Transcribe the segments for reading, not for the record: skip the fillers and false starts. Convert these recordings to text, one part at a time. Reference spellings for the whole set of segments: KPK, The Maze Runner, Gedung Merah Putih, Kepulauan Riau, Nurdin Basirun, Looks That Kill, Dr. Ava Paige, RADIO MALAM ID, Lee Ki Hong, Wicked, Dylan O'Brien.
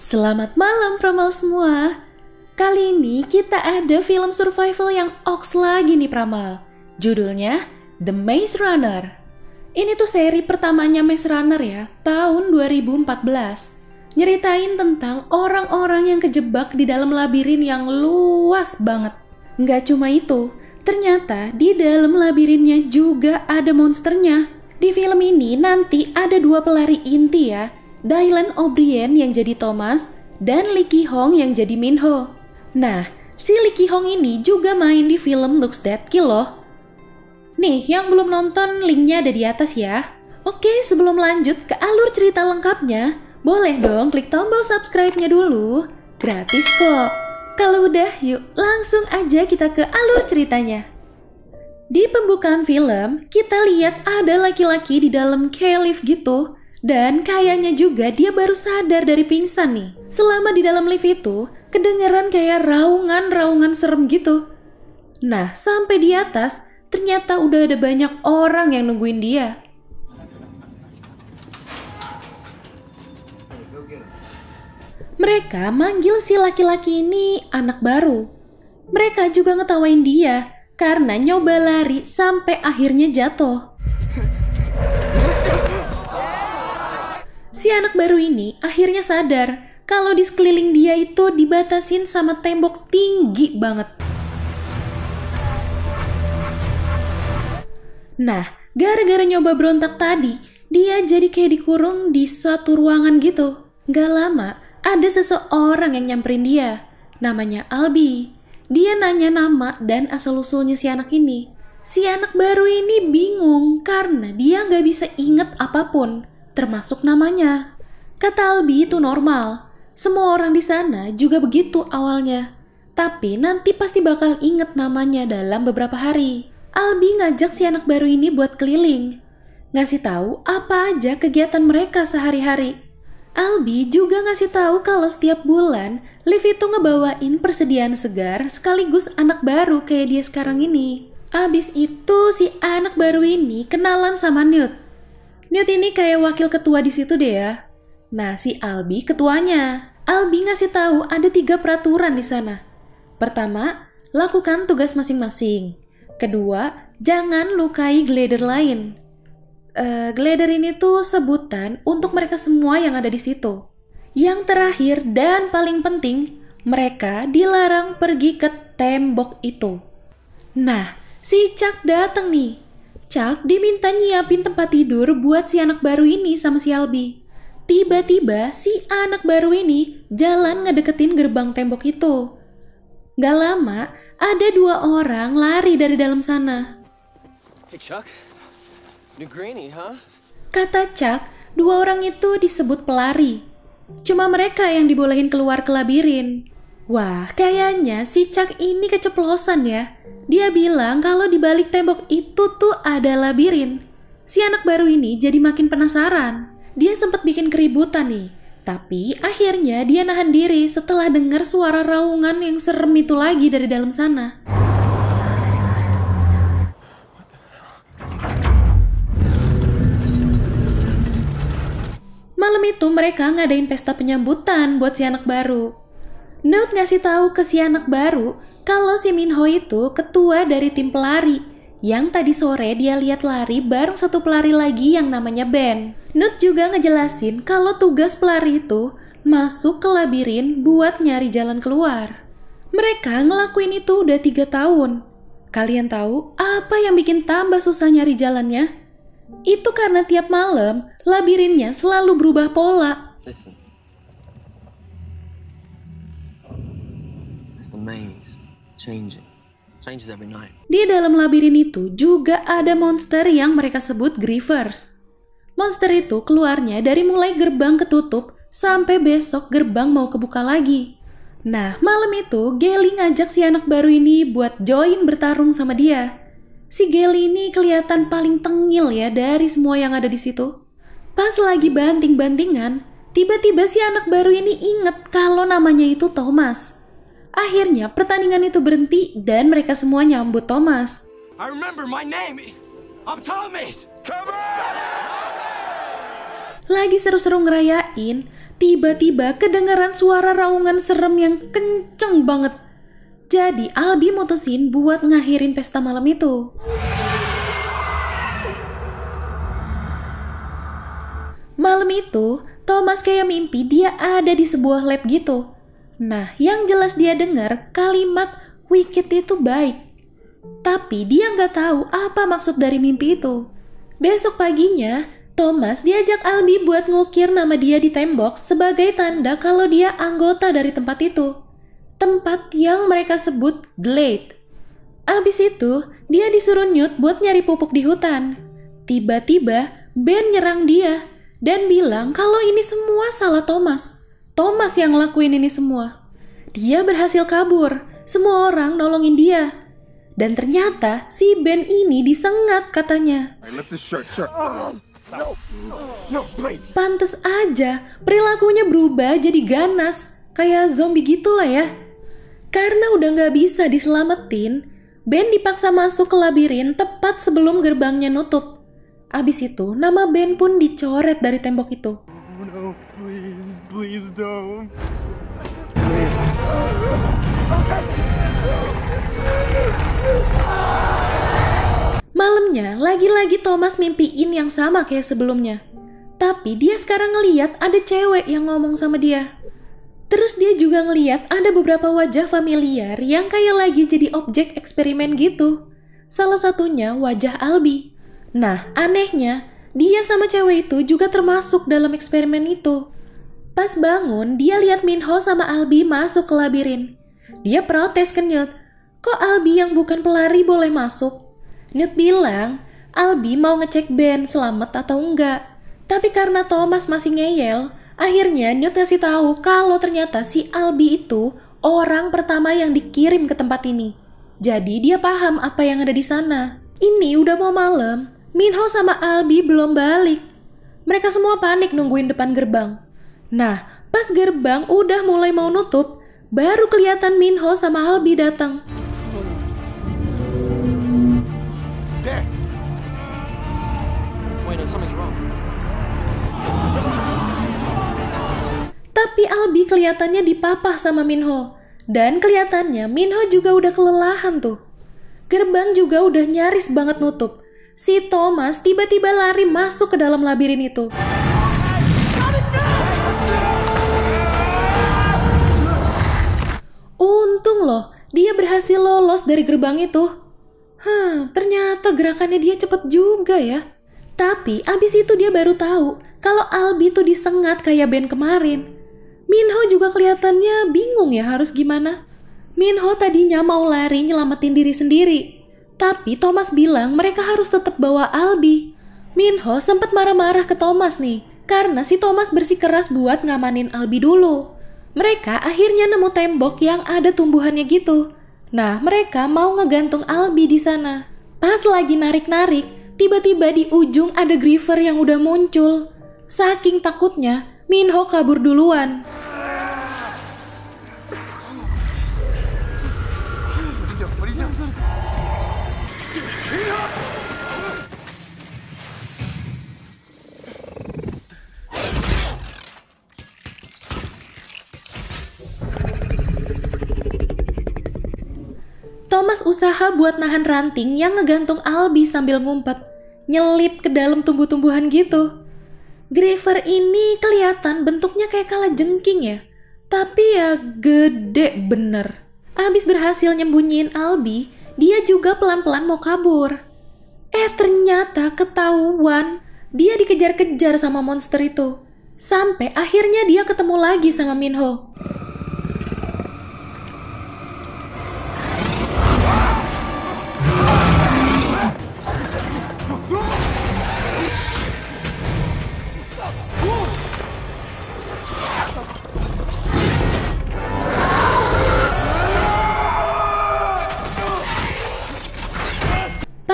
Selamat malam Pramal semua. Kali ini kita ada film survival yang oks lagi nih Pramal. Judulnya The Maze Runner. Ini tuh seri pertamanya Maze Runner ya, tahun 2014. Nyeritain tentang orang-orang yang kejebak di dalam labirin yang luas banget. Nggak cuma itu, ternyata di dalam labirinnya juga ada monsternya. Di film ini nanti ada dua pelari inti ya, Dylan O'Brien yang jadi Thomas dan Lee Ki Hong yang jadi Minho. Nah, si Lee Ki Hong ini juga main di film Looks That Kill loh. Nih, yang belum nonton linknya ada di atas ya. Oke, sebelum lanjut ke alur cerita lengkapnya, boleh dong klik tombol subscribe-nya dulu. Gratis kok. Kalau udah, yuk langsung aja kita ke alur ceritanya. Di pembukaan film, kita lihat ada laki-laki di dalam lift gitu. Dan kayaknya juga dia baru sadar dari pingsan nih. Selama di dalam lift itu, kedengeran kayak raungan-raungan serem gitu. Nah, sampai di atas, ternyata udah ada banyak orang yang nungguin dia. Mereka manggil si laki-laki ini anak baru. Mereka juga ngetawain dia karena nyoba lari sampai akhirnya jatuh. Si anak baru ini akhirnya sadar kalau di sekeliling dia itu dibatasin sama tembok tinggi banget. Nah, gara-gara nyoba berontak tadi, dia jadi kayak dikurung di suatu ruangan gitu. Gak lama, ada seseorang yang nyamperin dia. Namanya Albi. Dia nanya nama dan asal-usulnya si anak ini. Si anak baru ini bingung karena dia gak bisa inget apapun, termasuk namanya. Kata Albi itu normal. Semua orang di sana juga begitu awalnya. Tapi nanti pasti bakal inget namanya dalam beberapa hari. Albi ngajak si anak baru ini buat keliling, ngasih tahu apa aja kegiatan mereka sehari-hari. Albi juga ngasih tahu kalau setiap bulan Liv itu ngebawain persediaan segar sekaligus anak baru kayak dia sekarang ini. Abis itu si anak baru ini kenalan sama Newt ini kayak wakil ketua di situ deh ya. Nah, si Albi ketuanya. Albi ngasih tahu ada 3 peraturan di sana. Pertama, lakukan tugas masing-masing. Kedua, jangan lukai glider lain. Glider ini tuh sebutan untuk mereka semua yang ada di situ. Yang terakhir dan paling penting, mereka dilarang pergi ke tembok itu. Nah, si Chuck datang nih. Chuck diminta nyiapin tempat tidur buat si anak baru ini sama si Albi. Tiba-tiba si anak baru ini jalan ngedeketin gerbang tembok itu. Gak lama, ada 2 orang lari dari dalam sana. Hey Chuck, new granny, huh? Kata Chuck, 2 orang itu disebut pelari. Cuma mereka yang dibolehin keluar ke labirin. Wah, kayaknya si Chuck ini keceplosan ya. Dia bilang kalau di balik tembok itu tuh ada labirin. Si anak baru ini jadi makin penasaran. Dia sempat bikin keributan nih. Tapi akhirnya dia nahan diri setelah dengar suara raungan yang serem itu lagi dari dalam sana. Malam itu mereka ngadain pesta penyambutan buat si anak baru. Newt ngasih tahu ke si anak baru kalau si Minho itu ketua dari tim pelari yang tadi sore dia lihat lari bareng satu pelari lagi yang namanya Ben. Newt juga ngejelasin kalau tugas pelari itu masuk ke labirin buat nyari jalan keluar. Mereka ngelakuin itu udah 3 tahun. Kalian tahu apa yang bikin tambah susah nyari jalannya? Itu karena tiap malam labirinnya selalu berubah pola. Listen. It's the maze. Changes every night. Di dalam labirin itu juga ada monster yang mereka sebut grievers. Monster itu keluarnya dari mulai gerbang ketutup sampai besok gerbang mau kebuka lagi. Nah, malam itu Gally ngajak si anak baru ini buat join bertarung sama dia. Si Gally ini kelihatan paling tengil ya dari semua yang ada di situ. Pas lagi banting-bantingan, tiba-tiba si anak baru ini inget kalau namanya itu Thomas. Akhirnya pertandingan itu berhenti dan mereka semua nyambut Thomas. I remember my name. I'm Thomas. Come on! lagi seru-seru ngerayain, tiba-tiba kedengaran suara raungan serem yang kenceng banget. Jadi Albi mutusin buat ngakhirin pesta malam itu. Malam itu, Thomas kayak mimpi dia ada di sebuah lab gitu. Nah, yang jelas dia dengar kalimat Wicked itu baik. Tapi dia nggak tahu apa maksud dari mimpi itu. Besok paginya, Thomas diajak Albi buat ngukir nama dia di tembok sebagai tanda kalau dia anggota dari tempat itu. Tempat yang mereka sebut Glade. Abis itu, dia disuruh Newt buat nyari pupuk di hutan. Tiba-tiba, Ben nyerang dia dan bilang kalau ini semua salah Thomas. Thomas yang lakuin ini semua. Dia berhasil kabur. Semua orang nolongin dia. Dan ternyata si Ben ini disengat katanya. Pantes aja perilakunya berubah jadi ganas. Kayak zombie gitulah ya. Karena udah gak bisa diselamatin, Ben dipaksa masuk ke labirin tepat sebelum gerbangnya nutup. Abis itu nama Ben pun dicoret dari tembok itu. Oh, please don't. Please. Malamnya, lagi-lagi Thomas mimpiin yang sama kayak sebelumnya. Tapi dia sekarang ngeliat ada cewek yang ngomong sama dia. Terus dia juga ngeliat ada beberapa wajah familiar yang kayak lagi jadi objek eksperimen gitu. Salah satunya wajah Albi. Nah, anehnya, dia sama cewek itu juga termasuk dalam eksperimen itu. Pas bangun, dia lihat Minho sama Albi masuk ke labirin. Dia protes ke Newt, kok Albi yang bukan pelari boleh masuk? Newt bilang, Albi mau ngecek Ben selamat atau enggak. Tapi karena Thomas masih ngeyel, akhirnya Newt ngasih tahu kalau ternyata si Albi itu orang pertama yang dikirim ke tempat ini. Jadi dia paham apa yang ada di sana. Ini udah mau malam. Minho sama Albi belum balik. Mereka semua panik nungguin depan gerbang. Nah, pas gerbang udah mulai mau nutup, baru kelihatan Minho sama Albi datang. Tapi Albi kelihatannya dipapah sama Minho. Dan kelihatannya Minho juga udah kelelahan tuh. Gerbang juga udah nyaris banget nutup. Si Thomas tiba-tiba lari masuk ke dalam labirin itu. Untung loh, dia berhasil lolos dari gerbang itu. Ternyata gerakannya dia cepet juga ya. Tapi abis itu dia baru tahu kalau Albi tuh disengat kayak Ben kemarin. Minho juga kelihatannya bingung ya harus gimana. Minho tadinya mau lari nyelamatin diri sendiri. Tapi Thomas bilang mereka harus tetap bawa Albi. Minho sempat marah-marah ke Thomas nih, karena si Thomas bersikeras buat ngamanin Albi dulu. Mereka akhirnya nemu tembok yang ada tumbuhannya gitu. Nah, mereka mau ngegantung Albi di sana. Pas lagi narik-narik, tiba-tiba di ujung ada Griever yang udah muncul. Saking takutnya, Minho kabur duluan. Thomas usaha buat nahan ranting yang ngegantung Albi sambil ngumpet, nyelip ke dalam tumbuh-tumbuhan gitu. Griever ini kelihatan bentuknya kayak kalajengking ya, tapi ya gede bener. Abis berhasil nyembunyiin Albi, dia juga pelan-pelan mau kabur. Ternyata ketahuan, dia dikejar-kejar sama monster itu. Sampai akhirnya dia ketemu lagi sama Minho.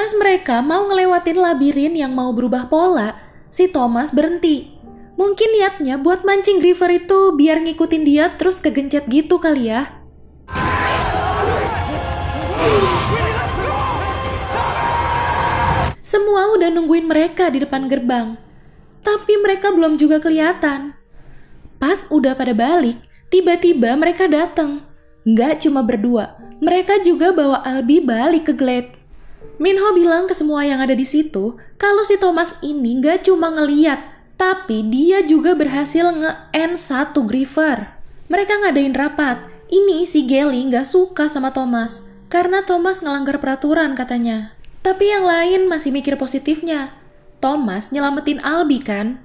Pas mereka mau ngelewatin labirin yang mau berubah pola, si Thomas berhenti. Mungkin niatnya buat mancing Griever itu biar ngikutin dia terus kegencet gitu kali ya. Semua udah nungguin mereka di depan gerbang. tapi mereka belum juga kelihatan. Pas udah pada balik, tiba-tiba mereka datang. Nggak cuma berdua, mereka juga bawa Albi balik ke Glade. Minho bilang ke semua yang ada di situ, kalau si Thomas ini nggak cuma ngeliat, tapi dia juga berhasil nge-end satu griever. Mereka ngadain rapat, ini si Gally nggak suka sama Thomas, karena Thomas ngelanggar peraturan katanya. Tapi yang lain masih mikir positifnya, Thomas nyelamatin Albi kan?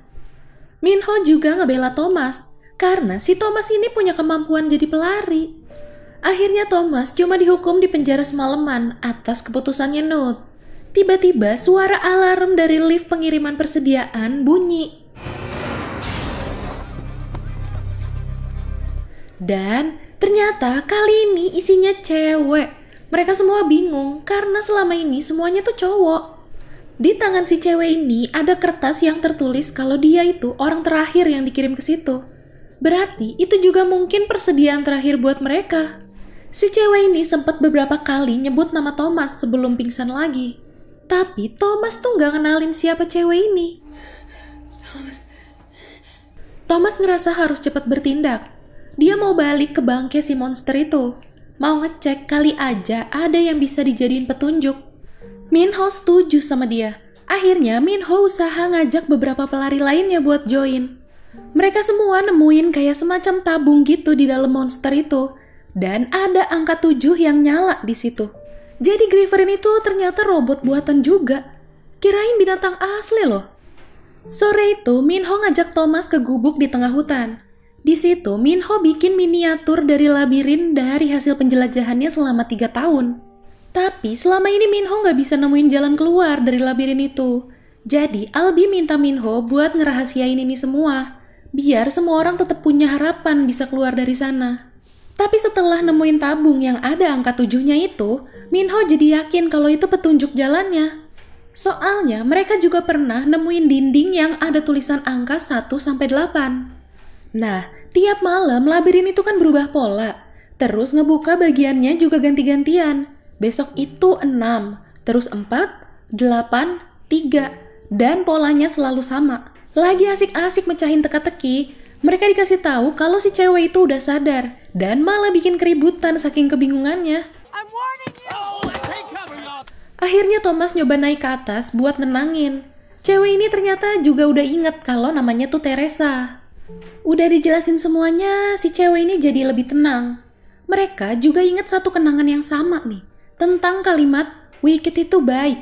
Minho juga ngebela Thomas, karena si Thomas ini punya kemampuan jadi pelari. Akhirnya Thomas cuma dihukum di penjara semalaman atas keputusannya Nut. Tiba-tiba suara alarm dari lift pengiriman persediaan bunyi. Dan ternyata kali ini isinya cewek. Mereka semua bingung karena selama ini semuanya tuh cowok. Di tangan si cewek ini ada kertas yang tertulis kalau dia itu orang terakhir yang dikirim ke situ. Berarti itu juga mungkin persediaan terakhir buat mereka. Si cewek ini sempat beberapa kali nyebut nama Thomas sebelum pingsan lagi. Tapi Thomas tuh nggak ngenalin siapa cewek ini. Thomas ngerasa harus cepat bertindak. Dia mau balik ke bangke si monster itu. Mau ngecek kali aja ada yang bisa dijadiin petunjuk. Minho setuju sama dia. Akhirnya Minho usaha ngajak beberapa pelari lainnya buat join. Mereka semua nemuin kayak semacam tabung gitu di dalam monster itu. Dan ada angka 7 yang nyala di situ. Jadi Griffin itu ternyata robot buatan juga. Kirain binatang asli loh. Sore itu Minho ngajak Thomas ke gubuk di tengah hutan. Di situ Minho bikin miniatur dari labirin dari hasil penjelajahannya selama 3 tahun. Tapi selama ini Minho nggak bisa nemuin jalan keluar dari labirin itu. Jadi Albi minta Minho buat ngerahasiain ini semua, biar semua orang tetap punya harapan bisa keluar dari sana. Tapi setelah nemuin tabung yang ada angka 7-nya itu, Minho jadi yakin kalau itu petunjuk jalannya. Soalnya mereka juga pernah nemuin dinding yang ada tulisan angka 1-8. Nah, tiap malam labirin itu kan berubah pola, terus ngebuka bagiannya juga ganti-gantian. Besok itu 6, terus 4, 8, 3, dan polanya selalu sama. Lagi asik-asik mecahin teka-teki, mereka dikasih tahu kalau si cewek itu udah sadar dan malah bikin keributan saking kebingungannya. Akhirnya Thomas nyoba naik ke atas buat nenangin. Cewek ini ternyata juga udah ingat kalau namanya tuh Teresa. Udah dijelasin semuanya, si cewek ini jadi lebih tenang. Mereka juga ingat satu kenangan yang sama nih. Tentang kalimat, Wicked itu baik.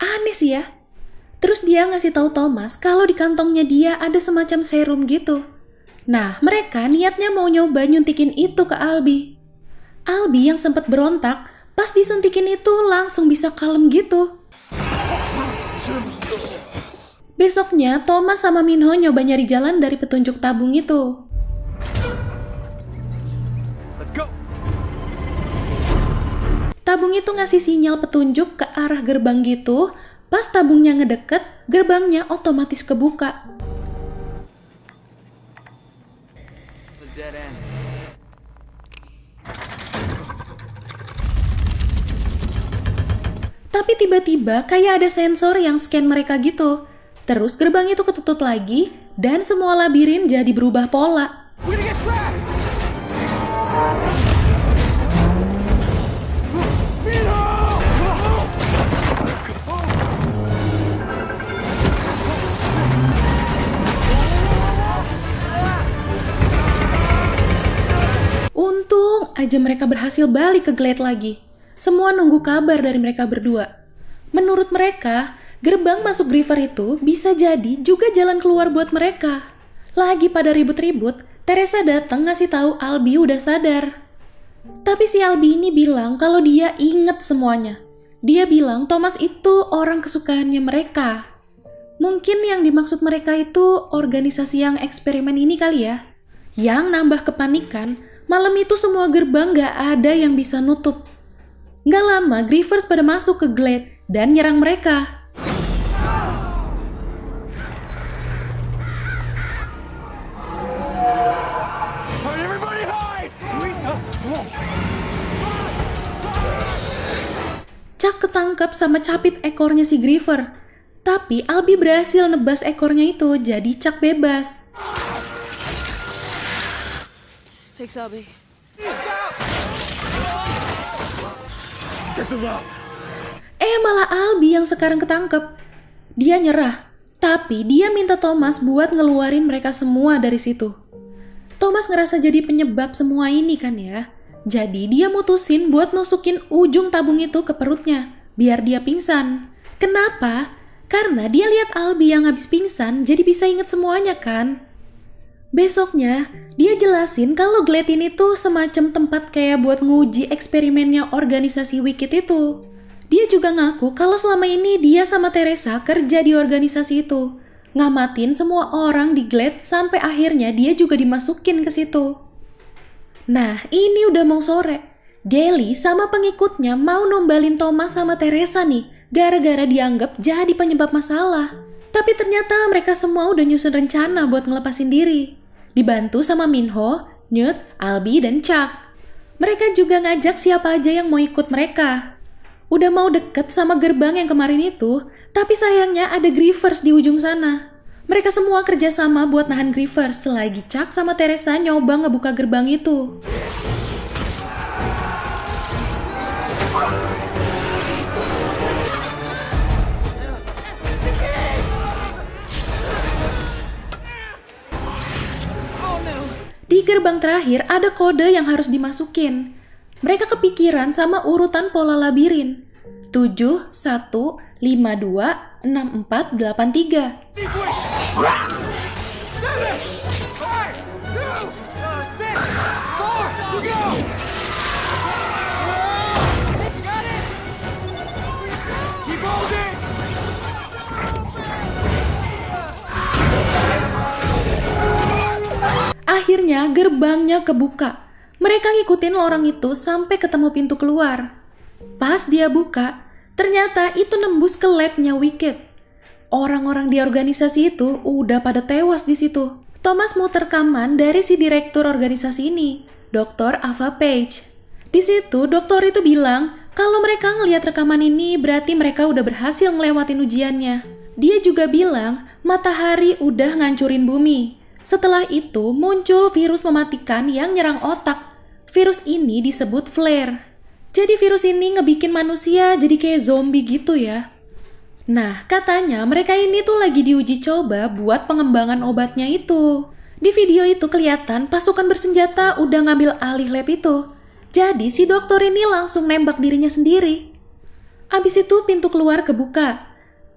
Aneh sih ya. Terus dia ngasih tahu Thomas kalau di kantongnya dia ada semacam serum gitu. Nah, mereka niatnya mau nyoba nyuntikin itu ke Albi. Albi yang sempat berontak, pas disuntikin itu langsung bisa kalem gitu. Besoknya, Thomas sama Minho nyoba nyari jalan dari petunjuk tabung itu. Let's go. Tabung itu ngasih sinyal petunjuk ke arah gerbang gitu, pas tabungnya ngedeket, gerbangnya otomatis kebuka. Tapi tiba-tiba kayak ada sensor yang scan mereka gitu, terus gerbang itu ketutup lagi, dan semua labirin jadi berubah pola. Untung aja mereka berhasil balik ke Glade lagi. Semua nunggu kabar dari mereka berdua. Menurut mereka, gerbang masuk Griever itu bisa jadi juga jalan keluar buat mereka. Lagi pada ribut-ribut, Teresa datang ngasih tahu Albi udah sadar. Tapi si Albi ini bilang kalau dia inget semuanya. Dia bilang Thomas itu orang kesukaannya mereka. Mungkin yang dimaksud mereka itu organisasi yang eksperimen ini kali ya. Yang nambah kepanikan, malam itu semua gerbang gak ada yang bisa nutup. Gak lama, Grievers pada masuk ke Glade dan nyerang mereka. Chuck ketangkep sama capit ekornya si Griever. Tapi Tapi Albi berhasil nebas ekornya itu, jadi Chuck bebas. Thanks, Albi. Malah Albi yang sekarang ketangkep. Dia nyerah, tapi dia minta Thomas buat ngeluarin mereka semua dari situ. Thomas ngerasa jadi penyebab semua ini kan ya. Jadi dia mutusin buat nusukin ujung tabung itu ke perutnya, biar dia pingsan. Kenapa? Karena dia lihat Albi yang habis pingsan, jadi bisa inget semuanya kan? Besoknya, dia jelasin kalau Gelatin itu semacam tempat kayak buat nguji eksperimennya organisasi Wicked itu. Dia juga ngaku kalau selama ini dia sama Teresa kerja di organisasi itu, ngamatin semua orang di Glade sampai akhirnya dia juga dimasukin ke situ. Nah, ini udah mau sore. Deli sama pengikutnya mau nombalin Thomas sama Teresa nih, gara-gara dianggap jadi penyebab masalah. Tapi ternyata mereka semua udah nyusun rencana buat ngelepasin diri. Dibantu sama Minho, Newt, Albi, dan Chuck. Mereka juga ngajak siapa aja yang mau ikut mereka. Udah mau deket sama gerbang yang kemarin itu, tapi sayangnya ada Grievers di ujung sana. Mereka semua kerjasama buat nahan Grievers selagi Chuck sama Teresa nyoba ngebuka gerbang itu. Di gerbang terakhir ada kode yang harus dimasukin. Mereka kepikiran sama urutan pola labirin. 7, 1, 5, 2, 6, 4, 8, 3. Akhirnya gerbangnya kebuka. Mereka ngikutin lorong itu sampai ketemu pintu keluar. Pas dia buka, ternyata itu nembus ke labnya Wicked. Orang-orang di organisasi itu udah pada tewas di situ. Thomas mau rekaman dari si direktur organisasi ini, Dr. Ava Paige. Di situ dokter itu bilang kalau mereka ngelihat rekaman ini berarti mereka udah berhasil ngelewatin ujiannya. Dia juga bilang matahari udah ngancurin bumi. Setelah itu muncul virus mematikan yang nyerang otak. Virus ini disebut flare. Jadi virus ini ngebikin manusia jadi kayak zombie gitu ya. Nah, katanya mereka ini tuh lagi diuji coba buat pengembangan obatnya itu. Di video itu kelihatan pasukan bersenjata udah ngambil alih lab itu. Jadi si dokter ini langsung nembak dirinya sendiri. Abis itu pintu keluar kebuka.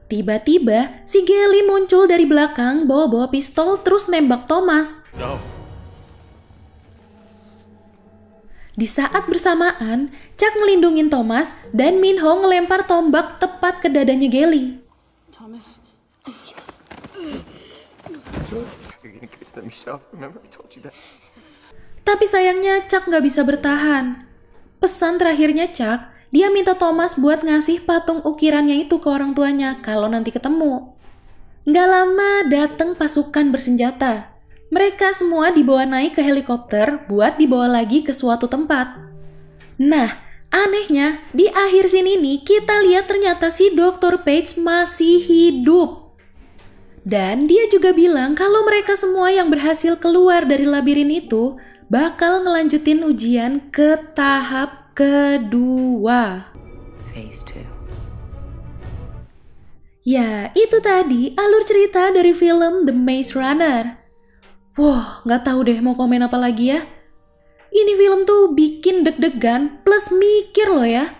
Tiba-tiba si Geli muncul dari belakang bawa-bawa pistol terus nembak Thomas. No. Di saat bersamaan, Chuck ngelindungin Thomas dan Minho ngelempar tombak tepat ke dadanya Geli. Thomas. Tapi sayangnya Chuck nggak bisa bertahan. Pesan terakhirnya Chuck, dia minta Thomas buat ngasih patung ukirannya itu ke orang tuanya kalau nanti ketemu. Nggak lama datang pasukan bersenjata. Mereka semua dibawa naik ke helikopter buat dibawa lagi ke suatu tempat. Nah, anehnya di akhir scene ini kita lihat ternyata si Dr. Paige masih hidup. Dan dia juga bilang kalau mereka semua yang berhasil keluar dari labirin itu bakal ngelanjutin ujian ke tahap kedua. Phase 2. Ya, itu tadi alur cerita dari film The Maze Runner. Wah, nggak tahu deh mau komen apa lagi ya. Ini film tuh bikin deg-degan plus mikir loh ya.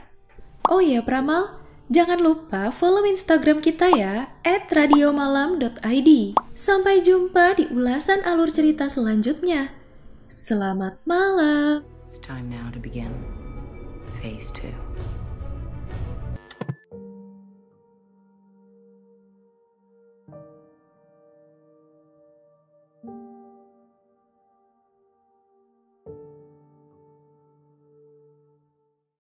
Oh iya Pramal, jangan lupa follow Instagram kita ya @radiomalam.id. Sampai jumpa di ulasan alur cerita selanjutnya. Selamat malam. It's time now to begin phase 2.